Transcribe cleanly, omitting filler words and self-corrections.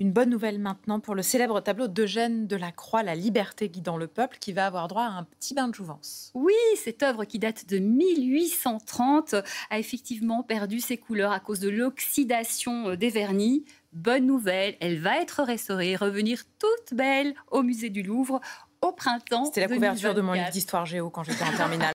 Une bonne nouvelle maintenant pour le célèbre tableau d'Eugène Delacroix, La liberté guidant le peuple, qui va avoir droit à un petit bain de jouvence. Oui, cette œuvre qui date de 1830 a effectivement perdu ses couleurs à cause de l'oxydation des vernis. Bonne nouvelle, elle va être restaurée et revenir toute belle au musée du Louvre au printemps 2024. C'était la couverture de mon livre d'histoire géo quand j'étais en terminale.